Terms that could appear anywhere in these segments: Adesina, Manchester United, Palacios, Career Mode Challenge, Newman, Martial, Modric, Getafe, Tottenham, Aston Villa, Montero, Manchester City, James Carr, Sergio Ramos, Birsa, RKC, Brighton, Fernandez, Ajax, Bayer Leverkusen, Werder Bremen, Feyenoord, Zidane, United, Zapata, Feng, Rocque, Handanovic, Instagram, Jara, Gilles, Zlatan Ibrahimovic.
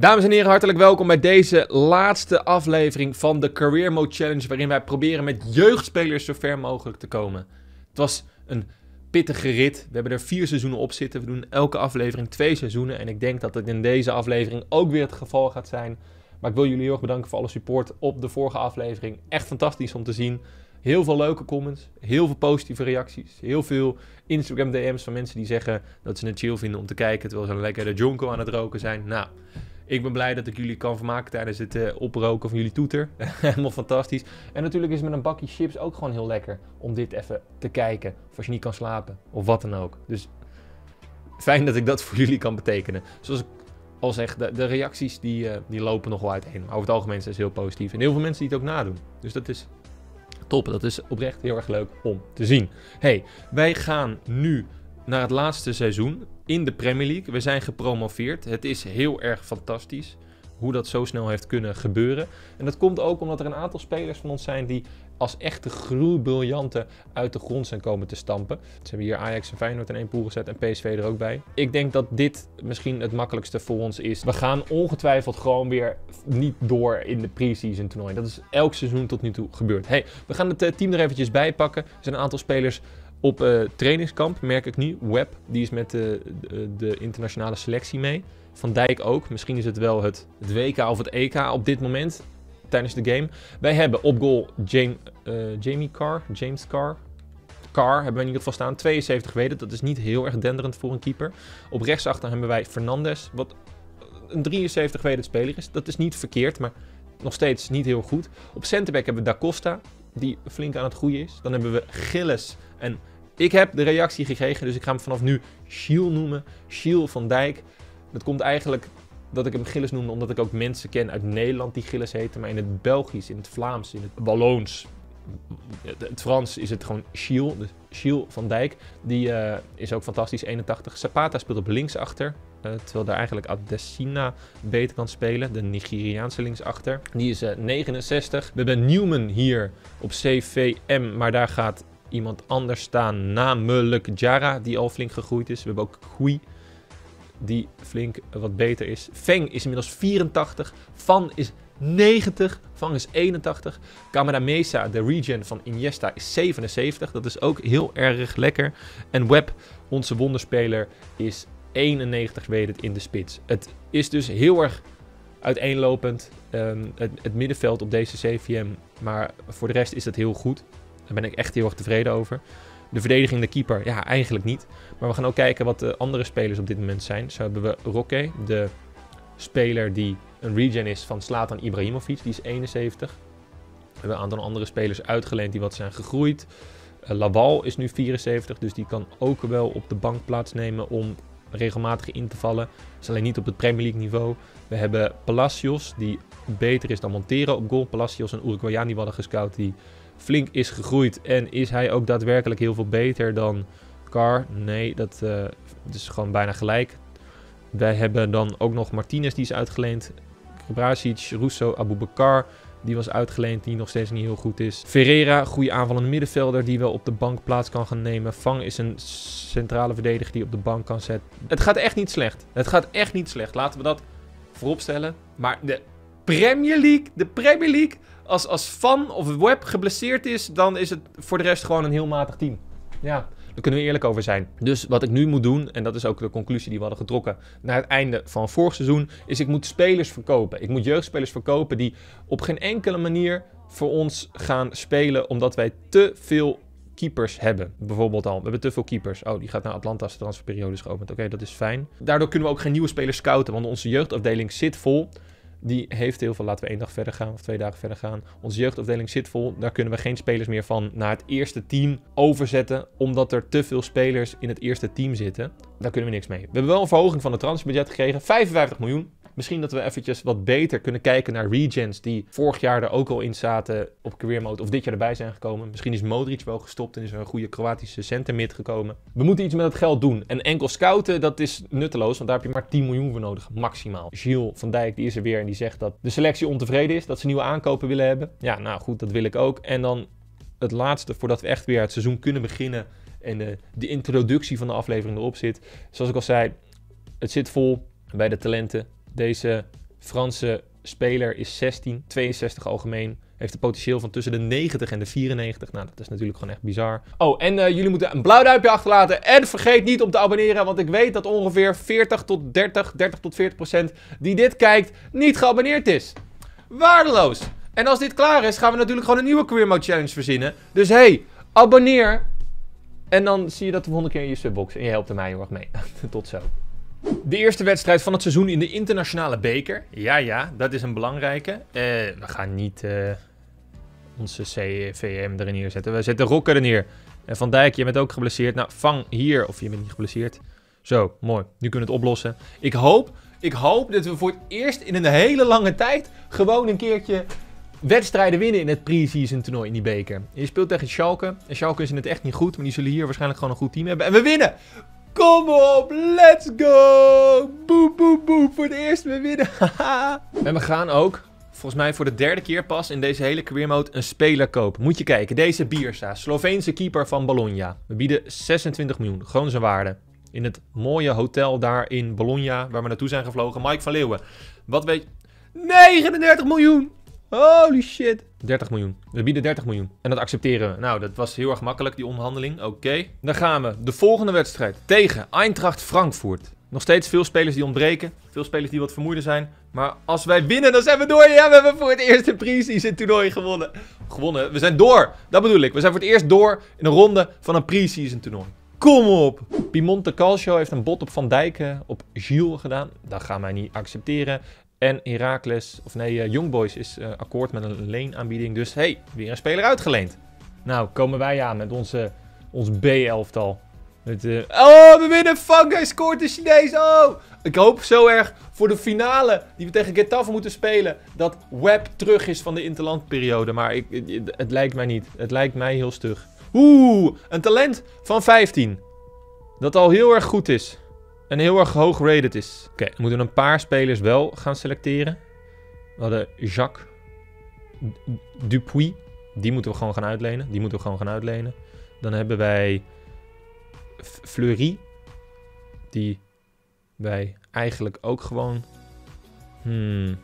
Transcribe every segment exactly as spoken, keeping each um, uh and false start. Dames en heren, hartelijk welkom bij deze laatste aflevering van de Career Mode Challenge, waarin wij proberen met jeugdspelers zo ver mogelijk te komen. Het was een pittige rit. We hebben er vier seizoenen op zitten. We doen elke aflevering twee seizoenen en ik denk dat het in deze aflevering ook weer het geval gaat zijn. Maar ik wil jullie heel erg bedanken voor alle support op de vorige aflevering. Echt fantastisch om te zien. Heel veel leuke comments, heel veel positieve reacties, heel veel Instagram D M's van mensen die zeggen dat ze het chill vinden om te kijken terwijl ze een lekkere jonko aan het roken zijn. Nou, ik ben blij dat ik jullie kan vermaken tijdens het uh, oproken van jullie toeter. Helemaal fantastisch. En natuurlijk is het met een bakje chips ook gewoon heel lekker om dit even te kijken. Of als je niet kan slapen of wat dan ook. Dus fijn dat ik dat voor jullie kan betekenen. Zoals ik al zeg, de, de reacties die, uh, die lopen nog wel uiteen. Maar over het algemeen is het heel positief. En heel veel mensen die het ook nadoen. Dus dat is top. Dat is oprecht heel erg leuk om te zien. Hey, wij gaan nu naar het laatste seizoen in de Premier League. We zijn gepromoveerd. Het is heel erg fantastisch hoe dat zo snel heeft kunnen gebeuren. En dat komt ook omdat er een aantal spelers van ons zijn die als echte groeibiljanten uit de grond zijn komen te stampen. Ze hebben hier Ajax en Feyenoord in één pool gezet en P S V er ook bij. Ik denk dat dit misschien het makkelijkste voor ons is. We gaan ongetwijfeld gewoon weer niet door in de pre-season toernooi. Dat is elk seizoen tot nu toe gebeurd. Hey, we gaan het team er eventjes bij pakken. Er zijn een aantal spelers op uh, trainingskamp, merk ik nu. Webb, die is met de, de, de internationale selectie mee. Van Dijk ook. Misschien is het wel het, het W K of het E K op dit moment, tijdens de game. Wij hebben op goal James, uh, Jamie Carr, James Carr. Carr hebben we in ieder geval staan. tweeënzeventig weder, dat is niet heel erg denderend voor een keeper. Op rechtsachter hebben wij Fernandez, wat een drieënzeventig weder speler is. Dat is niet verkeerd, maar nog steeds niet heel goed. Op centerback hebben we Da Costa, die flink aan het groeien is. Dan hebben we Gilles. En ik heb de reactie gekregen, dus ik ga hem vanaf nu Chiel noemen. Chiel van Dijk. Dat komt eigenlijk dat ik hem Gilles noemde, omdat ik ook mensen ken uit Nederland die Gilles heten. Maar in het Belgisch, in het Vlaams, in het Walloons, het Frans is het gewoon Chiel. Dus Chiel van Dijk. Die uh, is ook fantastisch, eenentachtig. Zapata speelt op linksachter. Uh, terwijl daar eigenlijk Adesina beter kan spelen. De Nigeriaanse linksachter. Die is uh, negenenzestig. We hebben Newman hier op C V M. Maar daar gaat iemand anders staan. Namelijk Jara, die al flink gegroeid is. We hebben ook Kui, die flink uh, wat beter is. Feng is inmiddels vierentachtig. Van is negentig. Van is eenentachtig. Cameramesa, de regen van Iniesta, is zevenenzeventig. Dat is ook heel erg lekker. En Webb, onze wonderspeler, is eenennegentig weet het in de spits. Het is dus heel erg uiteenlopend, um, het, het middenveld op deze C V M. Maar voor de rest is dat heel goed. Daar ben ik echt heel erg tevreden over. De verdediging, de keeper, ja, eigenlijk niet. Maar we gaan ook kijken wat de andere spelers op dit moment zijn. Zo hebben we Rocque, de speler die een regen is van Zlatan Ibrahimovic. Die is eenenzeventig. We hebben een aantal andere spelers uitgeleend die wat zijn gegroeid. Uh, Laval is nu vierenzeventig, dus die kan ook wel op de bank plaatsnemen om regelmatig in te vallen. Dat is alleen niet op het Premier League niveau. We hebben Palacios, die beter is dan Montero op goal. Palacios, een Uruguayan die we hadden gescout, die flink is gegroeid. En is hij ook daadwerkelijk heel veel beter dan Carr? Nee, dat uh, is gewoon bijna gelijk. Wij hebben dan ook nog Martinez, die is uitgeleend. Krbašić, Russo, Aboubakar, die was uitgeleend, die nog steeds niet heel goed is. Ferreira, goede aanvallende middenvelder die wel op de bank plaats kan gaan nemen. Fang is een centrale verdediger die op de bank kan zetten. Het gaat echt niet slecht. Het gaat echt niet slecht. Laten we dat vooropstellen. Maar de Premier League, de Premier League, als, als Van of Web geblesseerd is, dan is het voor de rest gewoon een heel matig team. Ja, daar kunnen we eerlijk over zijn. Dus wat ik nu moet doen, en dat is ook de conclusie die we hadden getrokken naar het einde van vorig seizoen, is ik moet spelers verkopen. Ik moet jeugdspelers verkopen die op geen enkele manier voor ons gaan spelen, omdat wij te veel keepers hebben. Bijvoorbeeld al, we hebben te veel keepers. Oh, die gaat naar Atlanta als de transferperiode is geopend. Oké, okay, dat is fijn. Daardoor kunnen we ook geen nieuwe spelers scouten, want onze jeugdafdeling zit vol. Die heeft heel veel, laten we één dag verder gaan of twee dagen verder gaan. Onze jeugdafdeling zit vol. Daar kunnen we geen spelers meer van naar het eerste team overzetten. Omdat er te veel spelers in het eerste team zitten. Daar kunnen we niks mee. We hebben wel een verhoging van het transferbudget gekregen. vijfenvijftig miljoen. Misschien dat we eventjes wat beter kunnen kijken naar regens die vorig jaar er ook al in zaten op career mode. Of dit jaar erbij zijn gekomen. Misschien is Modric wel gestopt en is er een goede Kroatische centermid gekomen. We moeten iets met het geld doen. En enkel scouten, dat is nutteloos. Want daar heb je maar tien miljoen voor nodig, maximaal. Gilles van Dijk, die is er weer en die zegt dat de selectie ontevreden is. Dat ze nieuwe aankopen willen hebben. Ja, nou goed, dat wil ik ook. En dan het laatste, voordat we echt weer het seizoen kunnen beginnen. En de, de introductie van de aflevering erop zit. Zoals ik al zei, het zit vol bij de talenten. Deze Franse speler is zestien, tweeënzestig algemeen. Heeft een potentieel van tussen de negentig en de vierennegentig. Nou, dat is natuurlijk gewoon echt bizar. Oh, en uh, jullie moeten een blauw duimpje achterlaten. En vergeet niet om te abonneren. Want ik weet dat ongeveer veertig tot dertig, dertig tot veertig procent die dit kijkt niet geabonneerd is. Waardeloos. En als dit klaar is, gaan we natuurlijk gewoon een nieuwe Career Mode Challenge verzinnen. Dus hey, abonneer. En dan zie je dat de honderd keer in je subbox. En je helpt er mij heel erg mee. Tot zo. De eerste wedstrijd van het seizoen in de internationale beker. Ja, ja, dat is een belangrijke. Uh, we gaan niet uh, onze C V M erin neerzetten. We zetten Rocque er neer. En Van Dijk, je bent ook geblesseerd. Nou, Feng hier. Of je bent niet geblesseerd. Zo, mooi. Nu kunnen we het oplossen. Ik hoop, ik hoop dat we voor het eerst in een hele lange tijd gewoon een keertje wedstrijden winnen in het pre-season toernooi in die beker. Je speelt tegen Schalke. En Schalke is in het echt niet goed. Maar die zullen hier waarschijnlijk gewoon een goed team hebben. En we winnen! Kom op, let's go! Boep, boep, boep, voor het eerst weer winnen. En we gaan ook, volgens mij voor de derde keer pas in deze hele career mode, een speler kopen. Moet je kijken, deze Birsa, Sloveense keeper van Bologna. We bieden zesentwintig miljoen, gewoon zijn waarde. In het mooie hotel daar in Bologna, waar we naartoe zijn gevlogen. Mike van Leeuwen, wat weet je? negenendertig miljoen! Holy shit. dertig miljoen. We bieden dertig miljoen. En dat accepteren we. Nou, dat was heel erg makkelijk, die onderhandeling. Oké. Okay. Dan gaan we. De volgende wedstrijd. Tegen Eintracht Frankfurt. Nog steeds veel spelers die ontbreken. Veel spelers die wat vermoeider zijn. Maar als wij winnen, dan zijn we door. Ja, we hebben voor het eerst de pre-season toernooi gewonnen. Gewonnen. We zijn door. Dat bedoel ik. We zijn voor het eerst door in een ronde van een pre-season toernooi. Kom op. Piemonte Calcio heeft een bot op Van Dijk uh, op Gilles gedaan. Dat gaan wij niet accepteren. En Heracles, of nee, uh, Young Boys is uh, akkoord met een leenaanbieding. Dus hey, weer een speler uitgeleend. Nou, komen wij aan met onze, ons B elftal. Met, uh... Oh, we winnen! Fang, hij scoort de Chinees! Oh! Ik hoop zo erg voor de finale die we tegen Getafe moeten spelen, dat Webb terug is van de interlandperiode. Maar ik, het, het lijkt mij niet. Het lijkt mij heel stug. Oeh, een talent van vijftien. Dat al heel erg goed is. En heel erg hoog rated is. Oké, okay, we moeten een paar spelers wel gaan selecteren. We hadden Jacques Dupuis. Die moeten we gewoon gaan uitlenen. Die moeten we gewoon gaan uitlenen. Dan hebben wij Fleury. Die wij eigenlijk ook gewoon hmm,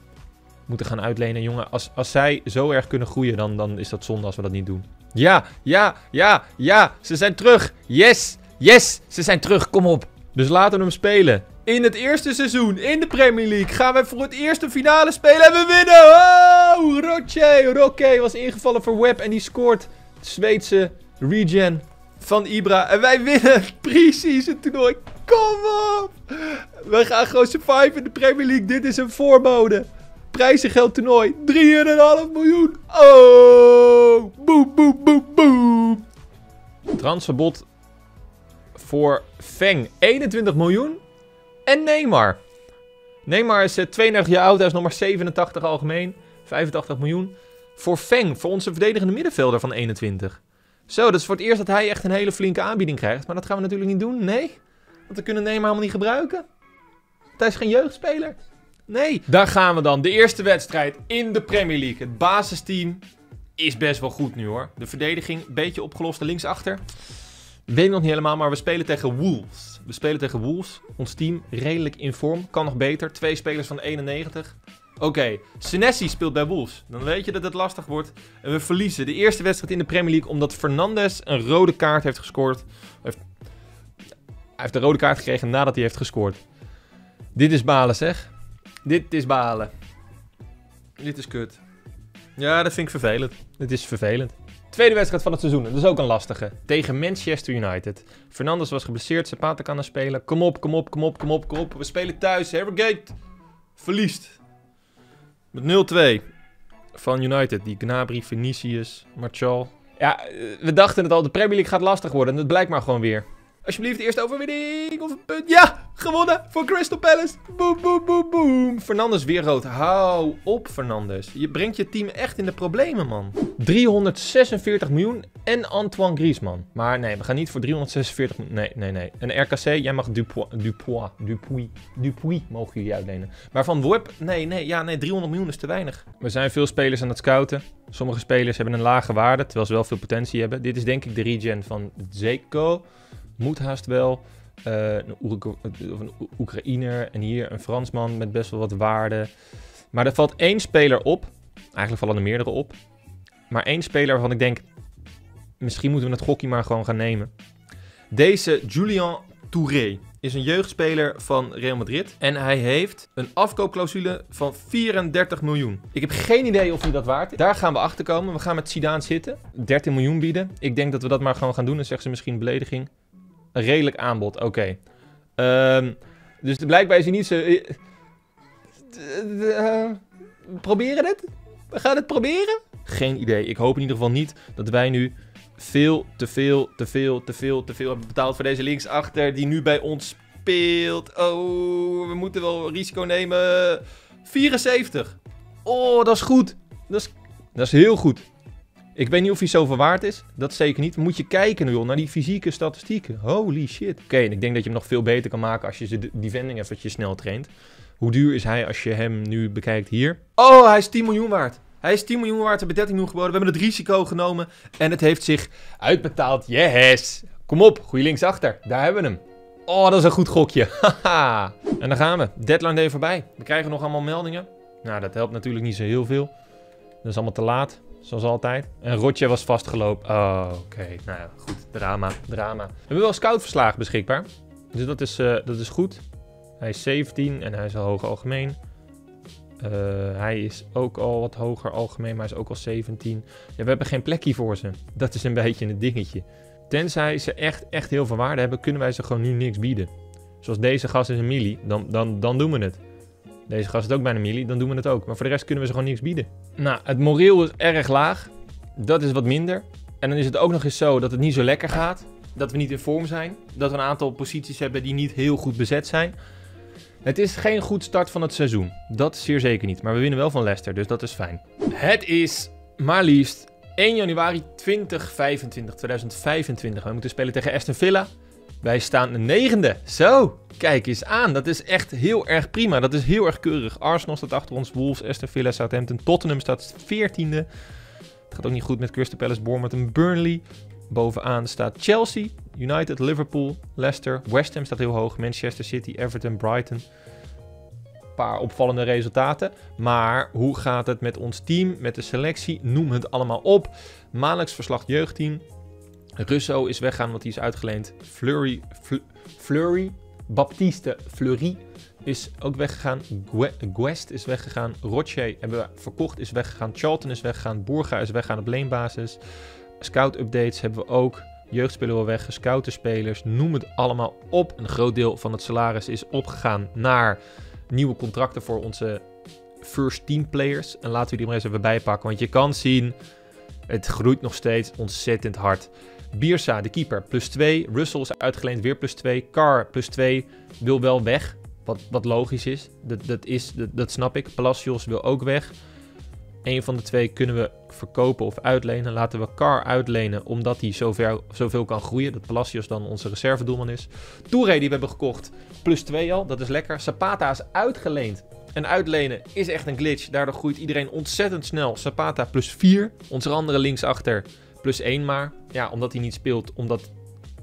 moeten gaan uitlenen. Jongen, als, als zij zo erg kunnen groeien, dan, dan is dat zonde als we dat niet doen. Ja, ja, ja, ja. Ze zijn terug. Yes, yes. Ze zijn terug. Kom op. Dus laten we hem spelen. In het eerste seizoen in de Premier League gaan wij voor het eerst de finale spelen en we winnen. Oh, Rocque, Rocque was ingevallen voor Webb en die scoort. De Zweedse regen van Ibra. En wij winnen precies het toernooi. Kom op. We gaan gewoon survive in de Premier League. Dit is een voorbode. Prijzengeld toernooi. drie komma vijf miljoen. Oh, boem, boem, boem, boem. Transverbod. Voor Feng eenentwintig miljoen. En Neymar. Neymar is tweeëndertig jaar oud. Hij is nog maar zevenentachtig algemeen. vijfentachtig miljoen. Voor Feng. Voor onze verdedigende middenvelder van eenentwintig. Zo, dat is voor het eerst dat hij echt een hele flinke aanbieding krijgt. Maar dat gaan we natuurlijk niet doen. Nee. Want we kunnen Neymar helemaal niet gebruiken. Want hij is geen jeugdspeler. Nee. Daar gaan we dan. De eerste wedstrijd in de Premier League. Het basisteam is best wel goed nu hoor. De verdediging een beetje opgelost. De linksachter. Weet ik nog niet helemaal, maar we spelen tegen Wolves. We spelen tegen Wolves. Ons team redelijk in vorm. Kan nog beter. Twee spelers van eenennegentig. Oké, okay. Senesi speelt bij Wolves. Dan weet je dat het lastig wordt. En we verliezen de eerste wedstrijd in de Premier League omdat Fernandez een rode kaart heeft gescoord. Hij heeft, hij heeft de rode kaart gekregen nadat hij heeft gescoord. Dit is balen, zeg. Dit is balen. Dit is kut. Ja, dat vind ik vervelend. Dit is vervelend. Tweede wedstrijd van het seizoen, dat is ook een lastige. Tegen Manchester United. Fernandes was geblesseerd, Zapata kan er spelen. Kom op, kom op, kom op, kom op, kom op. We spelen thuis, Harrogate verliest. Met nul twee van United. Die Gnabry, Vinicius, Martial. Ja, we dachten het al, de Premier League gaat lastig worden. En dat blijkt maar gewoon weer. Alsjeblieft, de eerste overwinning of een punt. Ja, gewonnen voor Crystal Palace. Boom, boom, boom, boom. Fernandes weer rood. Hou op, Fernandes. Je brengt je team echt in de problemen, man. driehonderdzesenveertig miljoen en Antoine Griezmann. Maar nee, we gaan niet voor driehonderdzesenveertig miljoen. Nee, nee, nee. En R K C, jij mag Dupuis, Dupuis, Dupuis, Dupuis mogen jullie uitlenen. Maar van Web, nee, nee, ja, nee, driehonderd miljoen is te weinig. We zijn veel spelers aan het scouten. Sommige spelers hebben een lage waarde, terwijl ze wel veel potentie hebben. Dit is denk ik de regen van Zeko. Moet haast wel. Uh, een, Oek of een Oekraïner. En hier een Fransman met best wel wat waarde. Maar er valt één speler op. Eigenlijk vallen er meerdere op. Maar één speler waarvan ik denk... misschien moeten we het gokkie maar gewoon gaan nemen. Deze Julien Touré is een jeugdspeler van Real Madrid. En hij heeft een afkoopclausule van vierendertig miljoen. Ik heb geen idee of hij dat waard is. Daar gaan we achter komen. We gaan met Zidane zitten. dertien miljoen bieden. Ik denk dat we dat maar gewoon gaan doen. Dan zegt ze misschien belediging. Een redelijk aanbod. Oké. Okay. Um, dus blijkbaar is hij niet zo... Uh, proberen het? We gaan het proberen? Geen idee. Ik hoop in ieder geval niet dat wij nu veel, te veel, te veel, te veel, te veel hebben betaald voor deze linksachter die nu bij ons speelt. Oh, we moeten wel risico nemen. vierenzeventig. Oh, dat is goed. Dat is, dat is heel goed. Ik weet niet of hij zoveel waard is. Dat zeker niet. Moet je kijken joh, naar die fysieke statistieken. Holy shit. Oké, okay, en ik denk dat je hem nog veel beter kan maken als je de defending eventjes snel traint. Hoe duur is hij als je hem nu bekijkt hier? Oh, hij is tien miljoen waard. Hij is tien miljoen waard. We hebben dertien miljoen geboden. We hebben het risico genomen. En het heeft zich uitbetaald. Yes. Kom op. Goeie linksachter. Daar hebben we hem. Oh, dat is een goed gokje. Haha. En dan gaan we. Deadline day voorbij. We krijgen nog allemaal meldingen. Nou, dat helpt natuurlijk niet zo heel veel. Dat is allemaal te laat. Zoals altijd. En Rotje was vastgelopen. Oh, oké. Okay. Nou ja, goed. Drama. Drama. We hebben wel scoutverslagen beschikbaar. Dus dat is, uh, dat is goed. Hij is zeventien en hij is al hoger algemeen. Uh, hij is ook al wat hoger algemeen, maar hij is ook al zeventien. Ja, we hebben geen plekje voor ze. Dat is een beetje een dingetje. Tenzij ze echt, echt heel veel waarde hebben, kunnen wij ze gewoon nu niks bieden. Zoals deze gast is een milli, dan, dan, dan doen we het. Deze gast is ook bijna een milli, dan doen we het ook. Maar voor de rest kunnen we ze gewoon niks bieden. Nou, het moreel is erg laag. Dat is wat minder. En dan is het ook nog eens zo dat het niet zo lekker gaat. Dat we niet in vorm zijn. Dat we een aantal posities hebben die niet heel goed bezet zijn. Het is geen goed start van het seizoen. Dat is zeer zeker niet. Maar we winnen wel van Leicester, dus dat is fijn. Het is maar liefst één januari tweeduizend vijfentwintig. Wij moeten spelen tegen Aston Villa. Wij staan de negende. Zo, kijk eens aan. Dat is echt heel erg prima. Dat is heel erg keurig. Arsenal staat achter ons. Wolves, Aston Villa, Southampton. Tottenham staat veertiende. Het gaat ook niet goed met Crystal Palace, Bournemouth en Burnley. Bovenaan staat Chelsea, United, Liverpool, Leicester, West Ham staat heel hoog, Manchester City, Everton, Brighton. Een paar opvallende resultaten. Maar hoe gaat het met ons team, met de selectie? Noem het allemaal op. Maandelijks verslag jeugdteam. Russo is weggaan, want die is uitgeleend. Fleury, Fle Fleury, Baptiste Fleury is ook weggegaan. Guest is weggegaan. Rocque hebben we verkocht, is weggegaan. Charlton is weggegaan. Borga is weggegaan op leenbasis. Scout-updates hebben we ook. Jeugdspelers wel weg, gescouten spelers, noem het allemaal op. Een groot deel van het salaris is opgegaan naar nieuwe contracten voor onze first team players. En laten we die maar eens even bijpakken, want je kan zien, het groeit nog steeds ontzettend hard. Birsa, de keeper, plus twee. Russell is uitgeleend, weer plus twee. Carr, plus twee, wil wel weg, wat, wat logisch is. Dat, dat is dat, dat snap ik. Palacios wil ook weg. Eén van de twee kunnen we verkopen of uitlenen. Laten we Carr uitlenen, omdat hij zover, zoveel kan groeien. Dat Palacios dan onze reservedoelman is. Touré die we hebben gekocht, plus twee al. Dat is lekker. Zapata is uitgeleend. En uitlenen is echt een glitch. Daardoor groeit iedereen ontzettend snel. Zapata plus vier. Onze andere linksachter plus één maar. Ja, omdat hij niet speelt. Omdat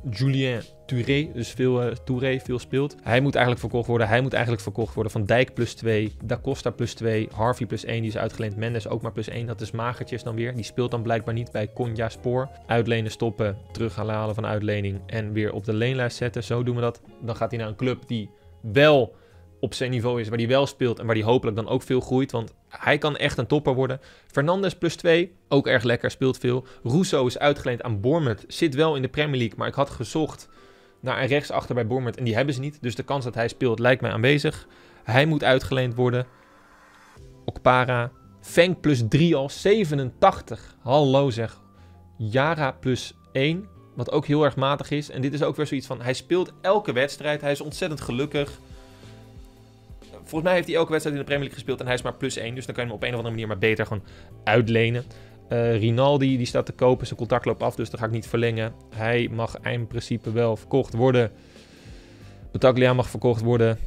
Julien Touré, dus veel, uh, Touré veel speelt. Hij moet eigenlijk verkocht worden. Hij moet eigenlijk verkocht worden. Van Dijk plus twee. Da Costa plus twee. Harvey plus één. Die is uitgeleend. Mendes ook maar plus één. Dat is magertjes dan weer. Die speelt dan blijkbaar niet bij Konya Spoor. Uitlenen stoppen. Terug gaan halen van uitlening. En weer op de leenlijst zetten. Zo doen we dat. Dan gaat hij naar een club die wel op zijn niveau is. Waar hij wel speelt. En waar hij hopelijk dan ook veel groeit. Want hij kan echt een topper worden. Fernandez plus twee. Ook erg lekker. Speelt veel. Russo is uitgeleend aan Bournemouth. Zit wel in de Premier League. Maar ik had gezocht naar een rechtsachter bij Bournemouth. En die hebben ze niet. Dus de kans dat hij speelt lijkt mij aanwezig. Hij moet uitgeleend worden. Okpara. Feng plus drie al. zevenentachtig. Hallo zeg. Jara plus één. Wat ook heel erg matig is. En dit is ook weer zoiets van... hij speelt elke wedstrijd. Hij is ontzettend gelukkig. Volgens mij heeft hij elke wedstrijd in de Premier League gespeeld. En hij is maar plus één. Dus dan kan je hem op een of andere manier maar beter gewoon uitlenen. Uh, Rinaldi, die staat te kopen. Zijn contract loopt af, dus dat ga ik niet verlengen. Hij mag in principe wel verkocht worden. Bataglia mag verkocht worden.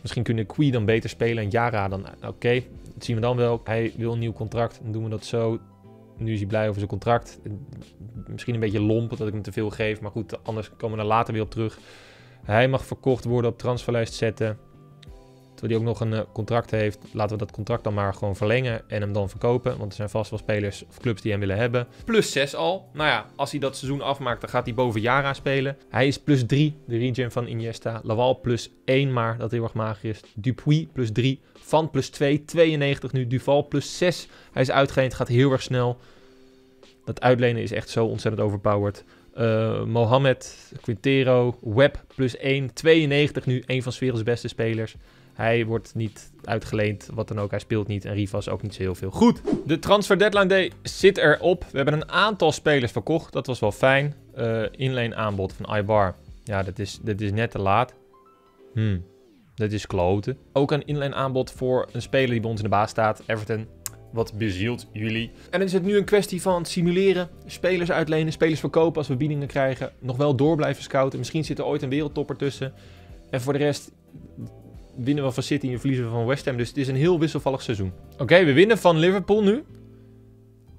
Misschien kunnen Kui dan beter spelen en Jara dan... Oké, okay, dat zien we dan wel. Hij wil een nieuw contract, dan doen we dat zo. Nu is hij blij over zijn contract. Misschien een beetje lomp, omdat ik hem te veel geef. Maar goed, anders komen we er later weer op terug. Hij mag verkocht worden, op transferlijst zetten. Terwijl hij ook nog een uh, contract heeft, laten we dat contract dan maar gewoon verlengen en hem dan verkopen. Want er zijn vast wel spelers of clubs die hem willen hebben. Plus zes al. Nou ja, als hij dat seizoen afmaakt, dan gaat hij boven Jara spelen. Hij is plus drie, de regen van Iniesta. Laval plus één, maar dat heel erg mager is. Dupuis plus drie. Van plus twee, tweeënnegentig nu. Duval plus zes. Hij is uitgeleend, gaat heel erg snel. Dat uitlenen is echt zo ontzettend overpowered. Uh, Mohamed, Quintero, Webb plus één, tweeënnegentig nu. Een van 's werelds beste spelers. Hij wordt niet uitgeleend, wat dan ook. Hij speelt niet en Rivas ook niet zo heel veel. Goed, de transfer deadline day zit erop. We hebben een aantal spelers verkocht. Dat was wel fijn. Uh, inleen aanbod van Ibar. Ja, dat is, dat is net te laat. Hmm, dat is kloten. Ook een inleen aanbod voor een speler die bij ons in de baas staat. Everton. Wat bezielt jullie? En dan is het nu een kwestie van simuleren. Spelers uitlenen, spelers verkopen als we biedingen krijgen. Nog wel door blijven scouten. Misschien zit er ooit een wereldtopper tussen. En voor de rest winnen we van City en verliezen we van West Ham. Dus het is een heel wisselvallig seizoen. Oké, okay, we winnen van Liverpool nu.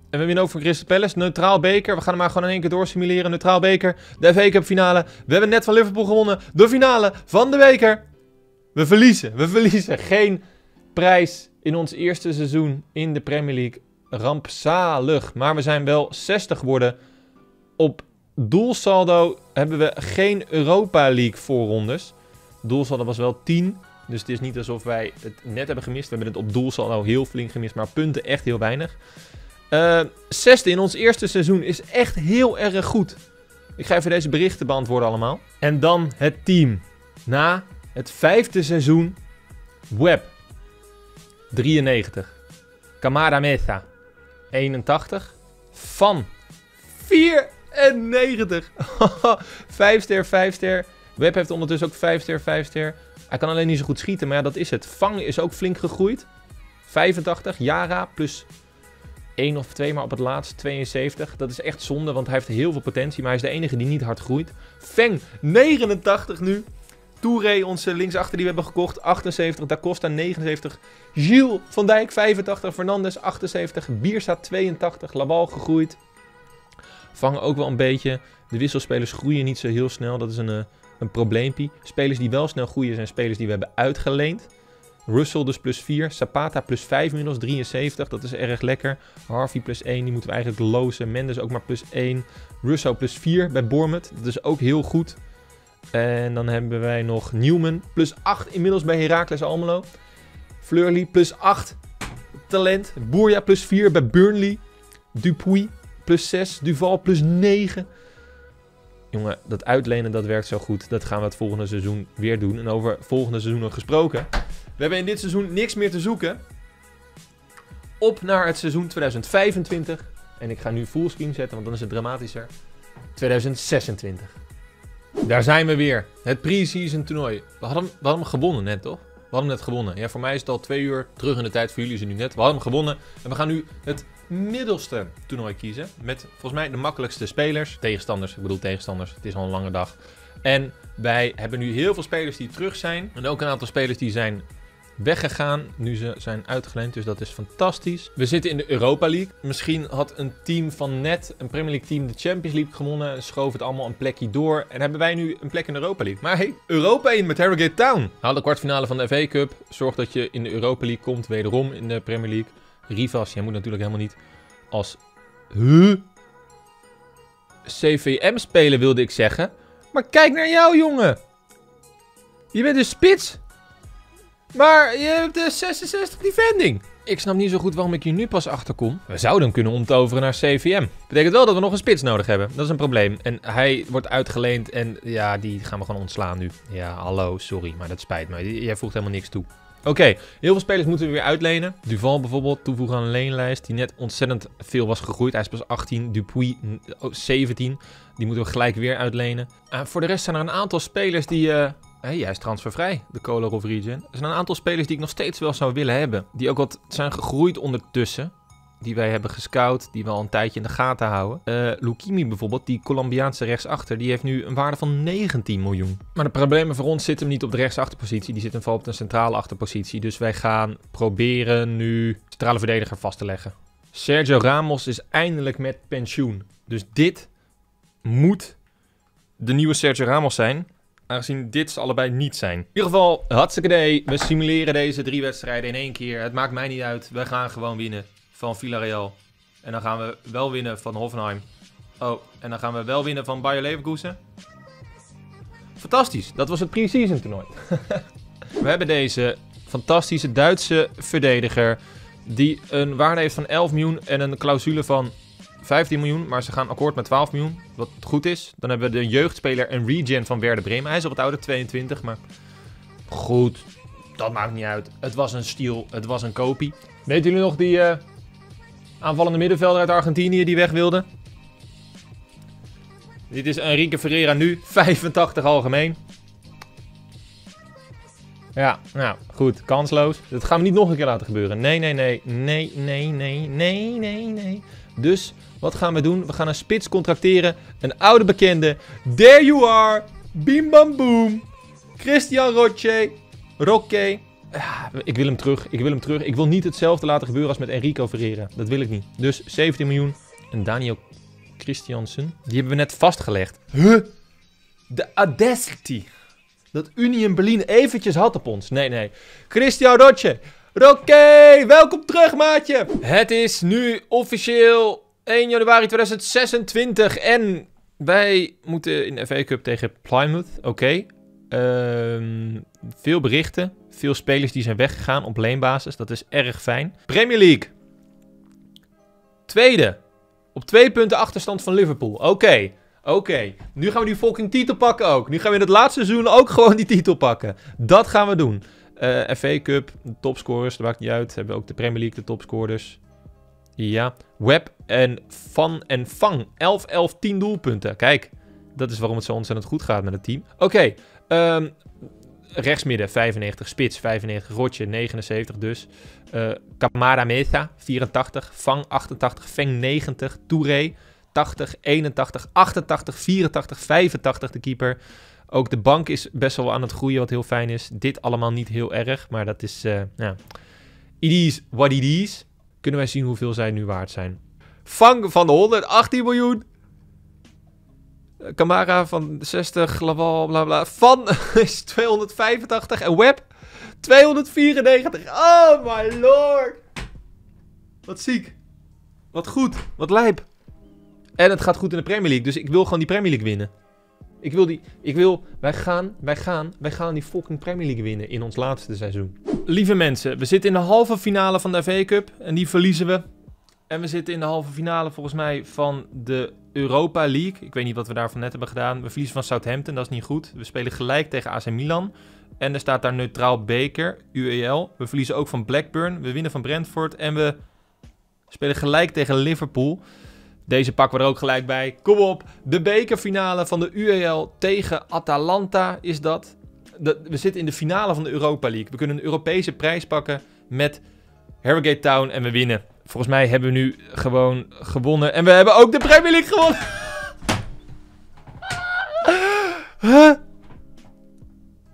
En we winnen ook van Crystal Palace. Neutraal beker. We gaan hem maar gewoon in één keer door simuleren. Neutraal beker. De F A Cup finale. We hebben net van Liverpool gewonnen. De finale van de beker. We verliezen. We verliezen. Geen prijs. In ons eerste seizoen in de Premier League rampzalig. Maar we zijn wel zestig geworden. Op doelsaldo hebben we geen Europa League voorrondes. Doelsaldo was wel tien. Dus het is niet alsof wij het net hebben gemist. We hebben het op doelsaldo heel flink gemist. Maar punten echt heel weinig. Uh, zesde in ons eerste seizoen is echt heel erg goed. Ik ga even deze berichten beantwoorden allemaal. En dan het team. Na het vijfde seizoen. Web. drieënnegentig. Kamara Mesa. eenentachtig. Van. vierennegentig. vijf ster, vijf ster. Webb heeft ondertussen ook vijf ster, vijf ster. Hij kan alleen niet zo goed schieten, maar ja, dat is het. Feng is ook flink gegroeid. vijfentachtig. Jara plus één of twee, maar op het laatst tweeënzeventig. Dat is echt zonde, want hij heeft heel veel potentie, maar hij is de enige die niet hard groeit. Feng, negenentachtig nu. Touré, onze linksachter die we hebben gekocht, achtenzeventig. Da Costa, negenenzeventig. Gilles van Dijk, vijfentachtig. Fernandez, achtenzeventig. Birsa, tweeëntachtig. Laval gegroeid. Vangen ook wel een beetje. De wisselspelers groeien niet zo heel snel. Dat is een, een probleempie. Spelers die wel snel groeien zijn spelers die we hebben uitgeleend. Russo dus plus vier. Zapata plus vijf inmiddels, drieënzeventig. Dat is erg lekker. Harvey plus één, die moeten we eigenlijk lozen. Mendes ook maar plus één. Russo plus vier bij Bournemouth. Dat is ook heel goed. En dan hebben wij nog Newman. Plus acht inmiddels bij Heracles Almelo. Fleury plus acht. Talent. Bourja plus vier bij Burnley. Dupuis plus zes. Duval plus negen. Jongen, dat uitlenen dat werkt zo goed. Dat gaan we het volgende seizoen weer doen. En over volgende seizoenen gesproken. We hebben in dit seizoen niks meer te zoeken. Op naar het seizoen tweeduizend vijfentwintig. En ik ga nu fullscreen zetten, want dan is het dramatischer. tweeduizend zesentwintig. Daar zijn we weer. Het pre-season toernooi. We hadden, hem, we hadden hem gewonnen net, toch? We hadden hem net gewonnen. Ja, voor mij is het al twee uur terug in de tijd. Voor jullie is het nu net. We hadden hem gewonnen. En we gaan nu het middelste toernooi kiezen. Met volgens mij de makkelijkste spelers. Tegenstanders. Ik bedoel tegenstanders. Het is al een lange dag. En wij hebben nu heel veel spelers die terug zijn. En ook een aantal spelers die zijn weggegaan. Nu ze zijn uitgeleend. Dus dat is fantastisch. We zitten in de Europa League. Misschien had een team van net, een Premier League team, de Champions League gewonnen. Schoof het allemaal een plekje door. En hebben wij nu een plek in de Europa League. Maar hey, Europa in met Harrogate Town. Haal de kwartfinale van de F A Cup. Zorg dat je in de Europa League komt. Wederom in de Premier League. Rivas, jij moet natuurlijk helemaal niet als huh? C V M spelen, wilde ik zeggen. Maar kijk naar jou, jongen. Je bent een spits. Maar je hebt de zesenzestig defending. Ik snap niet zo goed waarom ik hier nu pas achter kom. We zouden hem kunnen omtoveren naar C V M. Betekent wel dat we nog een spits nodig hebben. Dat is een probleem. En hij wordt uitgeleend en ja, die gaan we gewoon ontslaan nu. Ja, hallo, sorry, maar dat spijt me. Jij voegt helemaal niks toe. Oké, okay, heel veel spelers moeten we weer uitlenen. Duval bijvoorbeeld, toevoegen aan een leenlijst. Die net ontzettend veel was gegroeid. Hij is pas achttien, Dupuis zeventien. Die moeten we gelijk weer uitlenen. Uh, voor de rest zijn er een aantal spelers die... Uh, Hey, hij is transfervrij, de Color of Region. Er zijn een aantal spelers die ik nog steeds wel zou willen hebben. Die ook wat zijn gegroeid ondertussen. Die wij hebben gescout, die we al een tijdje in de gaten houden. Uh, Lukimi bijvoorbeeld, die Colombiaanse rechtsachter, die heeft nu een waarde van negentien miljoen. Maar de problemen voor ons zitten hem niet op de rechtsachterpositie. Die zitten vooral op de centrale achterpositie. Dus wij gaan proberen nu centrale verdediger vast te leggen. Sergio Ramos is eindelijk met pensioen. Dus dit moet de nieuwe Sergio Ramos zijn. aangezien dit ze allebei niet zijn. In ieder geval, hartstikke idee. We simuleren deze drie wedstrijden in één keer. Het maakt mij niet uit. We gaan gewoon winnen van Villarreal. En dan gaan we wel winnen van Hoffenheim. Oh, en dan gaan we wel winnen van Bayer Leverkusen. Fantastisch. Dat was het pre-season toernooi. We hebben deze fantastische Duitse verdediger. Die een waarde heeft van elf miljoen en een clausule van vijftien miljoen. Maar ze gaan akkoord met twaalf miljoen. Wat goed is. Dan hebben we de jeugdspeler en regen van Werder Bremen. Hij is op het oude tweeëntwintig. Maar goed. Dat maakt niet uit. Het was een steal. Het was een kopie. Weten jullie nog die uh, aanvallende middenvelder uit Argentinië die weg wilde? Dit is Enrique Ferreira nu. vijfentachtig algemeen. Ja, nou, goed. Kansloos. Dat gaan we niet nog een keer laten gebeuren. Nee, nee, nee. Nee, nee, nee, nee, nee, nee. Dus, wat gaan we doen? We gaan een spits contracteren. Een oude bekende. There you are. Bim bam boom. Christian Rocque. Rocque. Ah, ik wil hem terug. Ik wil hem terug. Ik wil niet hetzelfde laten gebeuren als met Enrico Ferreira. Dat wil ik niet. Dus, zeventien miljoen. En Daniel Christiansen. Die hebben we net vastgelegd. Huh? De Audacity. Dat Union Berlin eventjes had op ons. Nee, nee. Christian Rocque. Rocque, welkom terug, maatje. Het is nu officieel één januari tweeduizend zesentwintig. En wij moeten in de F A Cup tegen Plymouth. Oké. Okay. Um, veel berichten. Veel spelers die zijn weggegaan op leenbasis. Dat is erg fijn. Premier League. Tweede. Op twee punten achterstand van Liverpool. Oké. Okay. Oké, okay. Nu gaan we die fucking titel pakken ook. Nu gaan we in het laatste seizoen ook gewoon die titel pakken. Dat gaan we doen. Uh, F A Cup, de topscorers, dat maakt niet uit. We hebben ook de Premier League, de topscorers. Ja, Webb en Van en Feng. elf, elf, tien doelpunten. Kijk, dat is waarom het zo ontzettend goed gaat met het team. Oké, okay. um, rechtsmidden vijfennegentig, spits vijfennegentig, Rotje negenenzeventig dus. Uh, Kamara Meza vierentachtig, Feng achtentachtig, Feng negentig, Touré tachtig, eenentachtig, achtentachtig, vierentachtig, vijfentachtig de keeper. Ook de bank is best wel aan het groeien, wat heel fijn is. Dit allemaal niet heel erg, maar dat is... Uh, yeah. It is what it is. Kunnen wij zien hoeveel zij nu waard zijn. Fang van de honderdachttien miljoen. Kamara van zestig, Laval, bla bla. Van is tweehonderdvijfentachtig en Web tweehonderdvierennegentig. Oh my lord. Wat ziek. Wat goed. Wat lijp. En het gaat goed in de Premier League. Dus ik wil gewoon die Premier League winnen. Ik wil die... Ik wil... Wij gaan... Wij gaan... Wij gaan die fucking Premier League winnen in ons laatste seizoen. Lieve mensen, we zitten in de halve finale van de F A Cup. En die verliezen we. En we zitten in de halve finale volgens mij van de Europa League. Ik weet niet wat we daarvan net hebben gedaan. We verliezen van Southampton. Dat is niet goed. We spelen gelijk tegen A C Milan. En er staat daar neutraal beker. U E L. We verliezen ook van Blackburn. We winnen van Brentford. En we spelen gelijk tegen Liverpool. Deze pakken we er ook gelijk bij. Kom op. De bekerfinale van de U E L tegen Atalanta is dat. De, we zitten in de finale van de Europa League. We kunnen een Europese prijs pakken met Harrogate Town en we winnen. Volgens mij hebben we nu gewoon gewonnen. En we hebben ook de Premier League gewonnen. Huh?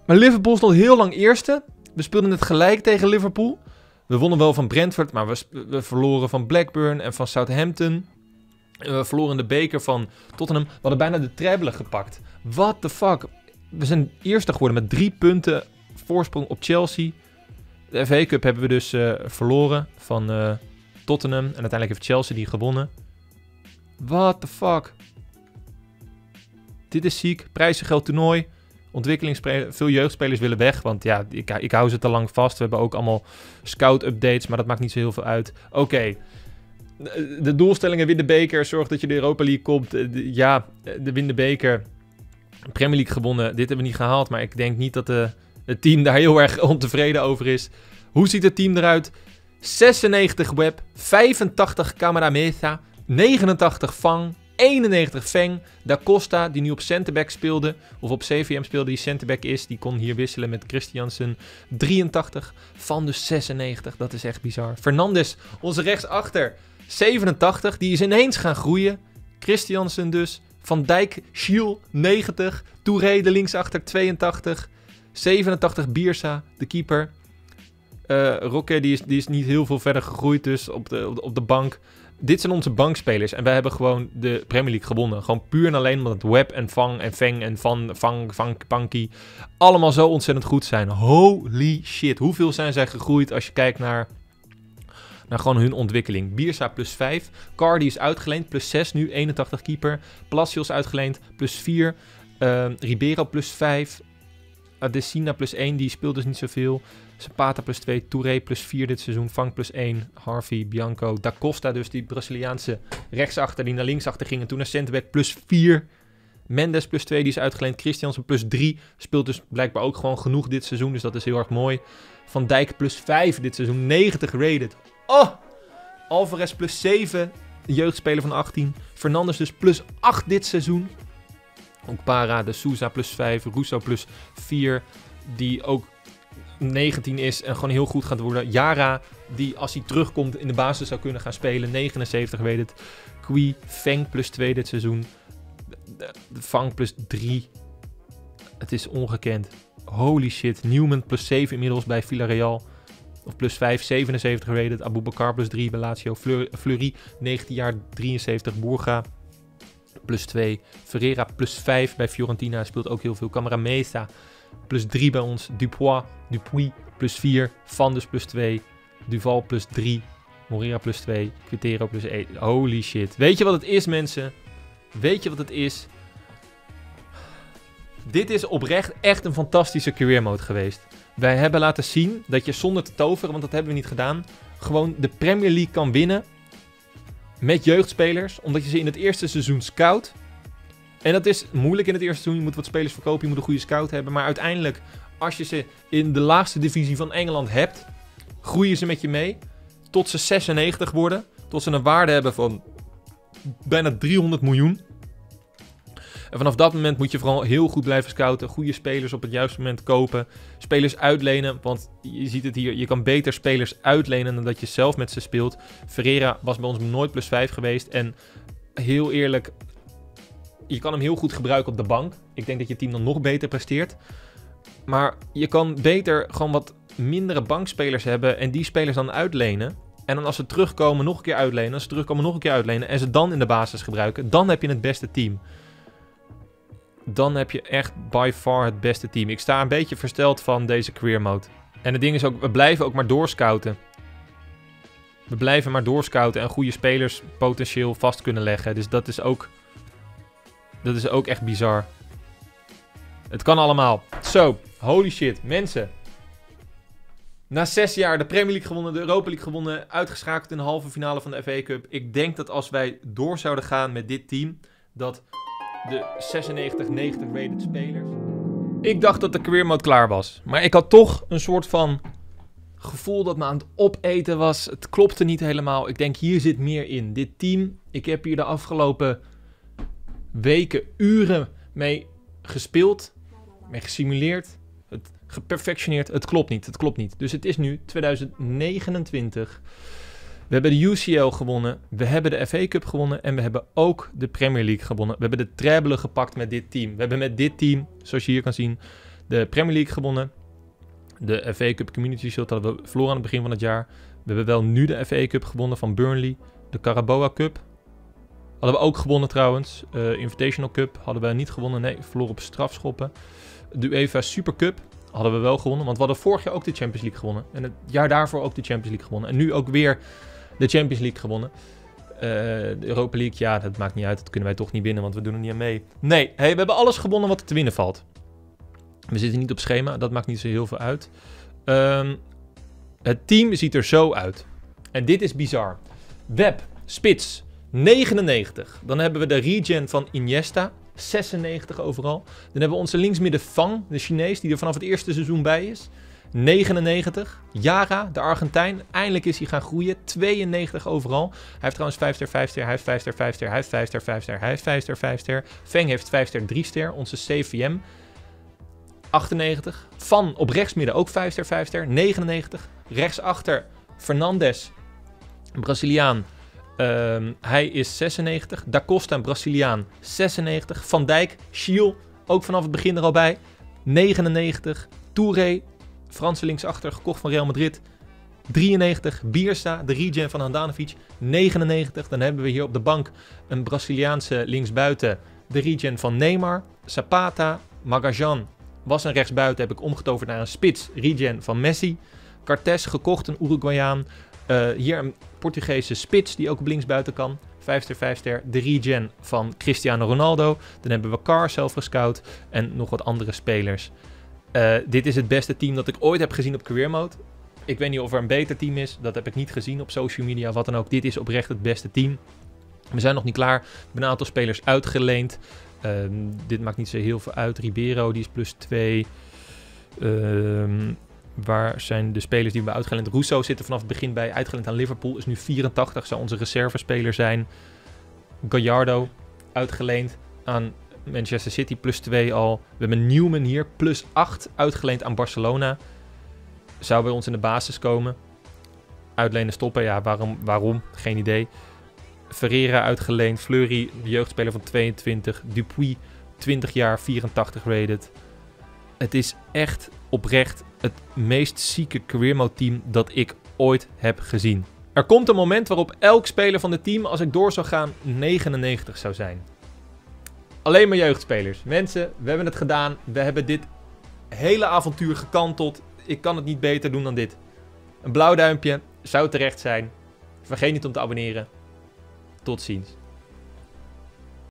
Maar Liverpool stond heel lang eerste. We speelden het gelijk tegen Liverpool. We wonnen wel van Brentford, maar we, we verloren van Blackburn en van Southampton. We verloren de beker van Tottenham. We hadden bijna de treble gepakt. What the fuck? We zijn eerste geworden met drie punten voorsprong op Chelsea. De F A Cup hebben we dus uh, verloren van uh, Tottenham. En uiteindelijk heeft Chelsea die gewonnen. What the fuck? Dit is ziek. Prijzengeld toernooi. Ontwikkelingsspelers. Veel jeugdspelers willen weg. Want ja, ik, ik hou ze te lang vast. We hebben ook allemaal scout-updates. Maar dat maakt niet zo heel veel uit. Oké. Okay. De doelstellingen, win de beker, zorg dat je de Europa League komt. De, ja, de win de beker. Premier League gewonnen, dit hebben we niet gehaald. Maar ik denk niet dat de, het team daar heel erg ontevreden over is. Hoe ziet het team eruit? zesennegentig Web, vijfentachtig Camara Meza, negenentachtig Fang, eenennegentig Feng. Da Costa, die nu op centerback speelde, of op C V M speelde, die centerback is. Die kon hier wisselen met Christiansen. drieëntachtig, Van dus zesennegentig, dat is echt bizar. Fernandez, onze rechtsachter. zevenentachtig, die is ineens gaan groeien. Christiansen dus. Van Dijk, Chiel, negentig. Touré, de linksachter, tweeëntachtig. zevenentachtig, Birsa, de keeper. Uh, Rocque, die is, die is niet heel veel verder gegroeid dus op de, op de bank. dit zijn onze bankspelers. En wij hebben gewoon de Premier League gewonnen. Gewoon puur en alleen omdat Webb en Feng en Feng en Van, Fang, Fang, Panky allemaal zo ontzettend goed zijn. Holy shit. Hoeveel zijn zij gegroeid als je kijkt naar, naar gewoon hun ontwikkeling. Birsa plus vijf. Cardi is uitgeleend. plus zes nu. eenentachtig keeper. Palacios uitgeleend. plus vier. Uh, Ribeiro plus vijf. Adesina plus één. Die speelt dus niet zoveel. Zapata plus twee, Touré plus vier dit seizoen, Fang plus één, Harvey, Bianco, Da Costa dus, die Braziliaanse rechtsachter die naar linksachter ging en toen naar centerback plus vier, Mendes plus twee, die is uitgeleend, Christiansen plus drie, speelt dus blijkbaar ook gewoon genoeg dit seizoen, dus dat is heel erg mooi. Van Dijk plus vijf dit seizoen, negentig rated. Oh! Alvarez plus zeven, jeugdspeler van achttien, Fernandez dus plus acht dit seizoen. Ook Para, de Souza plus vijf, Russo plus vier, die ook negentien is en gewoon heel goed gaat worden. Jara, die als hij terugkomt in de basis zou kunnen gaan spelen. negenenzeventig, weet het. Kui, Feng plus twee dit seizoen. Fang plus drie. Het is ongekend. Holy shit. Newman plus zeven inmiddels bij Villarreal. Of plus vijf, zevenenzeventig, weet het. Aboubakar plus drie bij Lazio. Fleury, negentien jaar, drieënzeventig. Bourga plus twee. Ferreira plus vijf bij Fiorentina. Hij speelt ook heel veel. Cameramesa plus drie bij ons, Dupois, Dupuis plus vier, Van dus plus twee, Duval plus drie, Moreira plus twee, Quintero plus één. Holy shit. Weet je wat het is, mensen? Weet je wat het is? Dit is oprecht echt een fantastische career mode geweest. Wij hebben laten zien dat je zonder te toveren, want dat hebben we niet gedaan, gewoon de Premier League kan winnen met jeugdspelers, omdat je ze in het eerste seizoen scout. En dat is moeilijk in het eerste seizoen. Je moet wat spelers verkopen, je moet een goede scout hebben. Maar uiteindelijk, als je ze in de laagste divisie van Engeland hebt, groeien ze met je mee. Tot ze zesennegentig worden. Tot ze een waarde hebben van bijna driehonderd miljoen. En vanaf dat moment moet je vooral heel goed blijven scouten. Goede spelers op het juiste moment kopen. Spelers uitlenen, want je ziet het hier. Je kan beter spelers uitlenen dan dat je zelf met ze speelt. Ferreira was bij ons nooit plus vijf geweest. En heel eerlijk, je kan hem heel goed gebruiken op de bank. Ik denk dat je team dan nog beter presteert. Maar je kan beter gewoon wat mindere bankspelers hebben en die spelers dan uitlenen. En dan als ze terugkomen nog een keer uitlenen, als ze terugkomen nog een keer uitlenen en ze dan in de basis gebruiken, dan heb je het beste team. Dan heb je echt by far het beste team. Ik sta een beetje versteld van deze career mode. En het ding is ook, we blijven ook maar doorscouten. We blijven maar doorscouten en goede spelers potentieel vast kunnen leggen. Dus dat is ook... Dat is ook echt bizar. Het kan allemaal. Zo, holy shit. Mensen. Na zes jaar de Premier League gewonnen, de Europa League gewonnen. Uitgeschakeld in de halve finale van de F A Cup. Ik denk dat als wij door zouden gaan met dit team, dat de zesennegentig negentig rated spelers... Ik dacht dat de career mode klaar was. Maar ik had toch een soort van gevoel dat me aan het opeten was. Het klopte niet helemaal. Ik denk, hier zit meer in. Dit team, ik heb hier de afgelopen weken, uren mee gespeeld, mee gesimuleerd, het geperfectioneerd. Het klopt niet, het klopt niet. Dus het is nu twintig negenentwintig. We hebben de U C L gewonnen, we hebben de F A Cup gewonnen en we hebben ook de Premier League gewonnen. We hebben de treble gepakt met dit team. We hebben met dit team, zoals je hier kan zien, de Premier League gewonnen. De F A Cup Community Shield hadden we verloren aan het begin van het jaar. We hebben wel nu de F A Cup gewonnen van Burnley, de Carabao Cup. Hadden we ook gewonnen trouwens. Uh, Invitational Cup hadden we niet gewonnen. Nee, verloren op strafschoppen. De UEFA Super Cup hadden we wel gewonnen. Want we hadden vorig jaar ook de Champions League gewonnen. En het jaar daarvoor ook de Champions League gewonnen. En nu ook weer de Champions League gewonnen. Uh, de Europa League, ja, dat maakt niet uit. Dat kunnen wij toch niet winnen, want we doen er niet aan mee. Nee, hey, we hebben alles gewonnen wat er te winnen valt. We zitten niet op schema. Dat maakt niet zo heel veel uit. Um, het team ziet er zo uit. En dit is bizar. Web, spits... negenennegentig. Dan hebben we de regen van Iniesta. zesennegentig overal. Dan hebben we onze linksmidden Fang, de Chinees, die er vanaf het eerste seizoen bij is. negenennegentig. Jara, de Argentijn. Eindelijk is hij gaan groeien. tweeënnegentig overal. Hij heeft trouwens vijf ster, vijf ster, hij heeft vijf ster, vijf ster, hij heeft vijf ster, vijf ster, hij heeft vijf ster, vijf ster. Feng heeft vijf ster, drie ster. Onze C V M. achtennegentig. Van op rechtsmidden ook vijf ster, vijf ster. negenennegentig. Rechtsachter Fernandez, Braziliaan. Um, hij is zesennegentig. Da Costa, een Braziliaan, zesennegentig. Van Dijk, Chiel, ook vanaf het begin er al bij, negenennegentig. Touré, Franse linksachter, gekocht van Real Madrid, drieënnegentig. Birsa, de regen van Handanovic, negenennegentig. Dan hebben we hier op de bank een Braziliaanse linksbuiten, de regen van Neymar. Zapata, Magajan was een rechtsbuiten, heb ik omgetoverd naar een spits, regen van Messi. Cartes, gekocht, een Uruguayaan. Uh, hier een Portugese spits die ook op linksbuiten kan. vijf ster, vijf ster, de regen van Cristiano Ronaldo. Dan hebben we Carr zelf gescout en nog wat andere spelers. Uh, dit is het beste team dat ik ooit heb gezien op Career Mode. Ik weet niet of er een beter team is. Dat heb ik niet gezien op social media, wat dan ook. Dit is oprecht het beste team. We zijn nog niet klaar. Ik ben een aantal spelers uitgeleend. Uh, dit maakt niet zo heel veel uit. Ribeiro, die is plus twee. Ehm... Uh, Waar zijn de spelers die we hebben uitgeleend? Russo zit er vanaf het begin bij. Uitgeleend aan Liverpool. Is nu vierentachtig. Zou onze reservespeler zijn. Gallardo. Uitgeleend aan Manchester City. plus twee al. We hebben Newman hier. plus acht. Uitgeleend aan Barcelona. Zou bij ons in de basis komen. Uitlenen stoppen. Ja, waarom? waarom? Geen idee. Ferreira uitgeleend. Fleury. Jeugdspeler van tweeëntwintig. Dupuis. twintig jaar. vierentachtig rated. Het is echt oprecht het meest zieke Career Mode team dat ik ooit heb gezien. Er komt een moment waarop elk speler van het team, als ik door zou gaan, negenennegentig zou zijn. Alleen maar jeugdspelers. Mensen, we hebben het gedaan. We hebben dit hele avontuur gekanteld. Ik kan het niet beter doen dan dit. Een blauw duimpje zou terecht zijn. Vergeet niet om te abonneren. Tot ziens.